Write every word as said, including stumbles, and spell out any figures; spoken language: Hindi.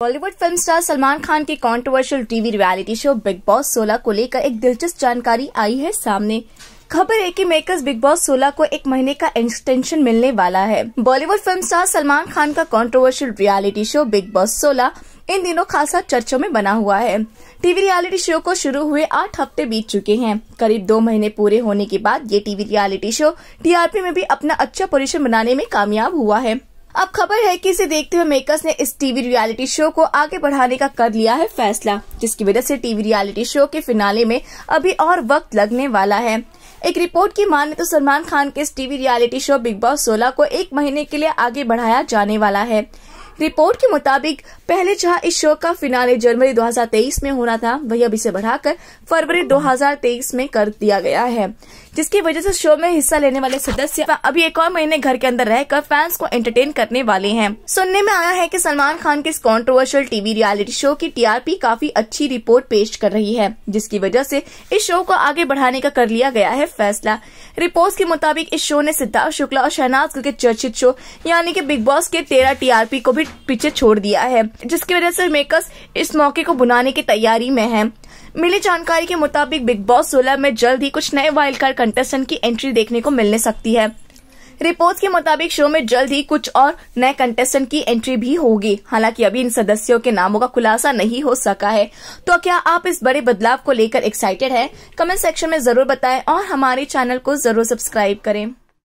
बॉलीवुड फिल्म स्टार सलमान खान के controversial TV reality show big Boss सोलह को लेकर एक दिलचस्प जानकारी आई है सामने। खबर है कि मेकर्स बिग बॉस सोलह को एक महीने का एक्सटेंशन मिलने वाला है। बॉलीवुड फिल्म स्टार सलमान खान का controversial reality show big Boss सोलह इन दिनों खासा चर्चों में बना हुआ है। टीवी रियलिटी शो को शुरू हुए आठ हफ्ते बीत चुके हैं। करीब दो महीने पूरे होने के बाद ये टीवी रियलिटी शो टीआरपी में भी अपना अच्छा पोजीशन बनाने में कामयाब हुआ है। अब खबर है कि इसे देखते हुए मेकर्स ने इस टीवी रियलिटी शो को आगे बढ़ाने का कर लिया है फैसला, जिसकी वजह से टीवी रियलिटी शो के फिनाले में अभी और वक्त लगने वाला है। एक रिपोर्ट की माने तो सलमान खान के इस TV reality show big Boss सोलह को एक महीने के लिए आगे बढ़ाया जाने वाला है। रिपोर्ट के मुताबिक पहले जहां इस शो का फिनाले जनवरी दो हज़ार तेईस में होना था, वही अब इसे बढ़ाकर फरवरी दो हज़ार तेईस में कर दिया गया है, जिसकी वजह से शो में हिस्सा लेने वाले सदस्य अभी एक और महीने घर के अंदर रहकर फैंस को एंटरटेन करने वाले हैं। सुनने में आया है कि सलमान खान के इस कंट्रोवर्शियल टीवी रियलिटी शो की टीआरपी काफी अच्छी रिपोर्ट पेश कर रही है, जिसकी वजह से इस शो को आगे बढ़ाने का कर लिया गया है फैसला। रिपोर्ट के मुताबिक इस शो ने सिद्धार्थ शुक्ला और शहनाज के चर्चित शो यानी कि बिग बॉस के तेरह टीआरपी को भी पीछे छोड़ दिया है, जिसकी वजह से मेकर्स इस मौके को भुनाने की तैयारी में हैं। मिली जानकारी के मुताबिक बिग बॉस सोलह में जल्द ही कुछ नए वाइल्ड कार्ड कंटेस्टेंट की एंट्री देखने को मिलने सकती है। रिपोर्ट्स के मुताबिक शो में जल्द ही कुछ और नए कंटेस्टेंट की एंट्री भी होगी, हालांकि अभी इन सदस्यों के नामों का खुलासा नहीं हो सका है। तो क्या आप इस बड़े बदलाव को लेकर एक्साइटेड हैं? कमेंट सेक्शन में जरूर बताएं और हमारे चैनल को जरूर सब्सक्राइब करें।